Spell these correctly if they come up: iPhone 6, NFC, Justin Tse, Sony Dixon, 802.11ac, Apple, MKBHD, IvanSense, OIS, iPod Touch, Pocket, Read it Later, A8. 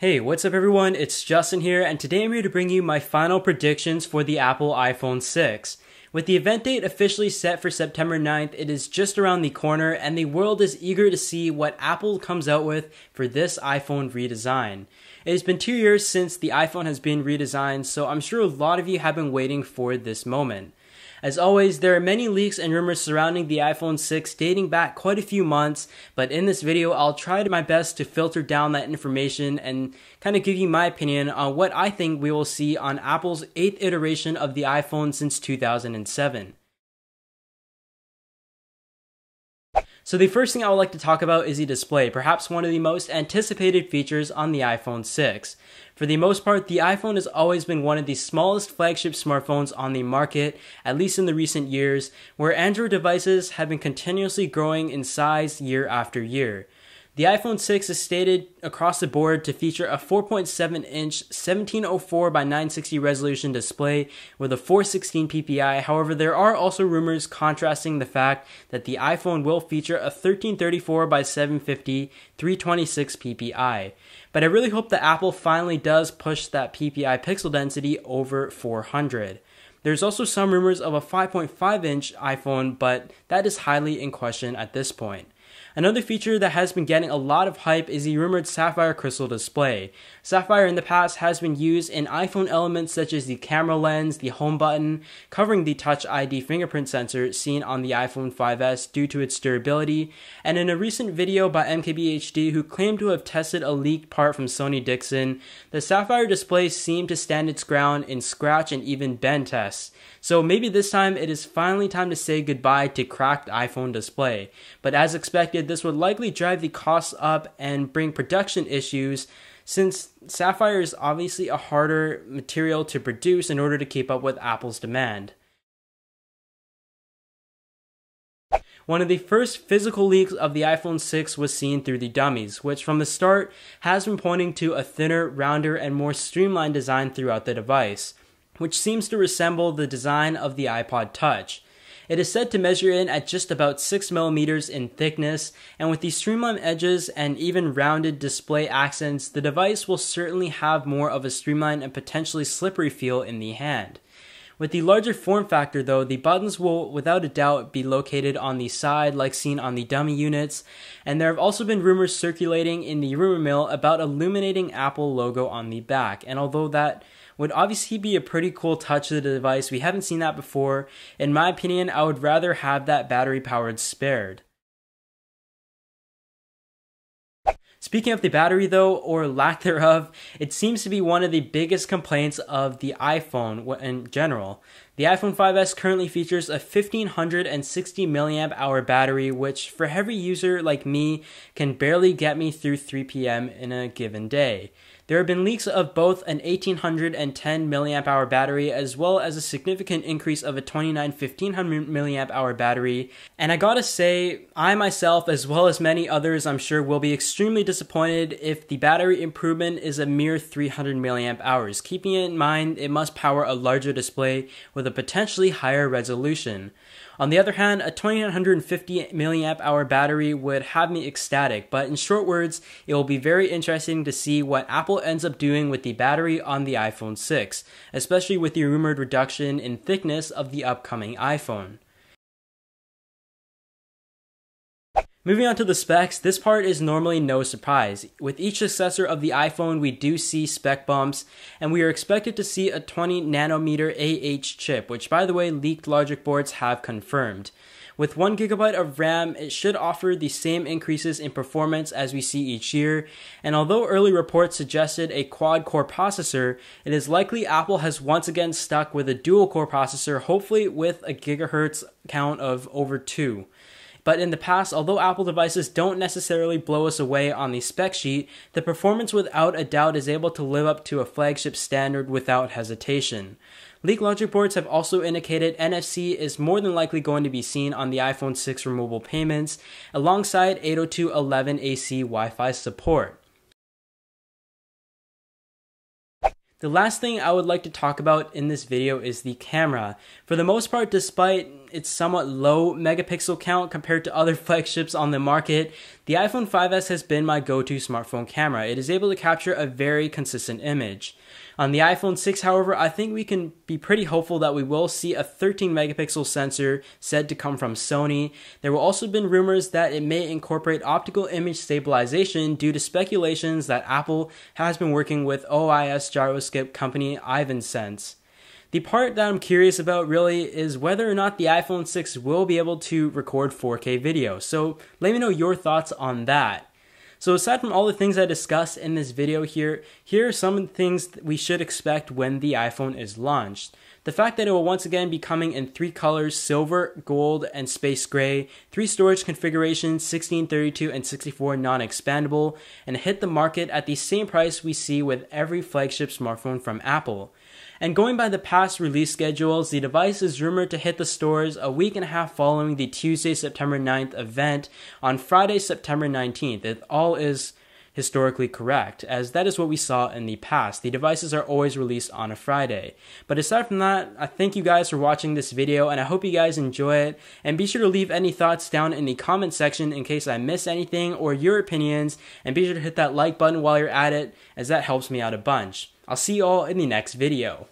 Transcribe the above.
Hey, what's up everyone? It's Justin here, and today I'm here to bring you my final predictions for the Apple iPhone 6. With the event date officially set for September 9th, it is just around the corner, and the world is eager to see what Apple comes out with for this iPhone redesign. It has been 2 years since the iPhone has been redesigned, so I'm sure a lot of you have been waiting for this moment. As always, there are many leaks and rumors surrounding the iPhone 6 dating back quite a few months, but in this video, I'll try my best to filter down that information and kind of give you my opinion on what I think we will see on Apple's 8th iteration of the iPhone since 2007. So the first thing I would like to talk about is the display, perhaps one of the most anticipated features on the iPhone 6. For the most part, the iPhone has always been one of the smallest flagship smartphones on the market, at least in the recent years, where Android devices have been continuously growing in size year after year. The iPhone 6 is stated across the board to feature a 4.7-inch 1704x960 resolution display with a 416 ppi. However, there are also rumors contrasting the fact that the iPhone will feature a 1334x750 326 ppi. But I really hope that Apple finally does push that ppi pixel density over 400. There's also some rumors of a 5.5-inch iPhone, but that is highly in question at this point. Another feature that has been getting a lot of hype is the rumored sapphire crystal display. Sapphire in the past has been used in iPhone elements such as the camera lens, the home button, covering the Touch ID fingerprint sensor seen on the iPhone 5S due to its durability, and in a recent video by MKBHD, who claimed to have tested a leaked part from Sony Dixon, the sapphire display seemed to stand its ground in scratch and even bend tests. So maybe this time it is finally time to say goodbye to cracked iPhone display. But as expected, this would likely drive the costs up and bring production issues, since sapphire is obviously a harder material to produce in order to keep up with Apple's demand. One of the first physical leaks of the iPhone 6 was seen through the dummies, which from the start has been pointing to a thinner, rounder, and more streamlined design throughout the device, which seems to resemble the design of the iPod Touch. It is said to measure in at just about 6 mm in thickness, and with the streamlined edges and even rounded display accents, the device will certainly have more of a streamlined and potentially slippery feel in the hand. With the larger form factor though, the buttons will without a doubt be located on the side like seen on the dummy units, and there have also been rumors circulating in the rumor mill about illuminating Apple logo on the back, and although that would obviously be a pretty cool touch to the device, we haven't seen that before. In my opinion, I would rather have that battery powered spared. Speaking of the battery though, or lack thereof, it seems to be one of the biggest complaints of the iPhone in general. The iPhone 5S currently features a 1560 mAh battery, which for heavy user like me can barely get me through 3 p.m. in a given day. There have been leaks of both an 1810 mAh battery as well as a significant increase of a 2915 mAh battery, and I gotta say, I myself as well as many others I'm sure will be extremely disappointed if the battery improvement is a mere 300 mAh, keeping in mind it must power a larger display with a potentially higher resolution. On the other hand, a 2950 mAh battery would have me ecstatic, but in short words, it will be very interesting to see what Apple ends up doing with the battery on the iPhone 6, especially with the rumored reduction in thickness of the upcoming iPhone. Moving on to the specs, this part is normally no surprise. With each successor of the iPhone, we do see spec bumps, and we are expected to see a 20nm A8 chip, which by the way, leaked logic boards have confirmed. With 1 GB of RAM, it should offer the same increases in performance as we see each year, and although early reports suggested a quad-core processor, it is likely Apple has once again stuck with a dual-core processor, hopefully with a gigahertz count of over 2. But in the past, although Apple devices don't necessarily blow us away on the spec sheet, the performance without a doubt is able to live up to a flagship standard without hesitation. Leaked logic boards have also indicated NFC is more than likely going to be seen on the iPhone 6 removable payments, alongside 802.11ac Wi-Fi support. The last thing I would like to talk about in this video is the camera. For the most part, despite its somewhat low megapixel count compared to other flagships on the market, the iPhone 5S has been my go-to smartphone camera. It is able to capture a very consistent image. On the iPhone 6, however, I think we can be pretty hopeful that we will see a 13 megapixel sensor said to come from Sony. There will also been rumors that it may incorporate optical image stabilization due to speculations that Apple has been working with OIS gyroscope company IvanSense. The part that I'm curious about really is whether or not the iPhone 6 will be able to record 4K video. So let me know your thoughts on that. So aside from all the things I discussed in this video here are some of the things that we should expect when the iPhone is launched. The fact that it will once again be coming in three colors, silver, gold, and space gray, three storage configurations, 16, 32, and 64 non-expandable, and hit the market at the same price we see with every flagship smartphone from Apple. And going by the past release schedules, the device is rumored to hit the stores a week and a half following the Tuesday, September 9th event on Friday, September 19th. It all is historically correct, as that is what we saw in the past. The devices are always released on a Friday. But aside from that, I thank you guys for watching this video, and I hope you guys enjoy it. And be sure to leave any thoughts down in the comment section in case I miss anything or your opinions. And be sure to hit that like button while you're at it, as that helps me out a bunch. I'll see you all in the next video.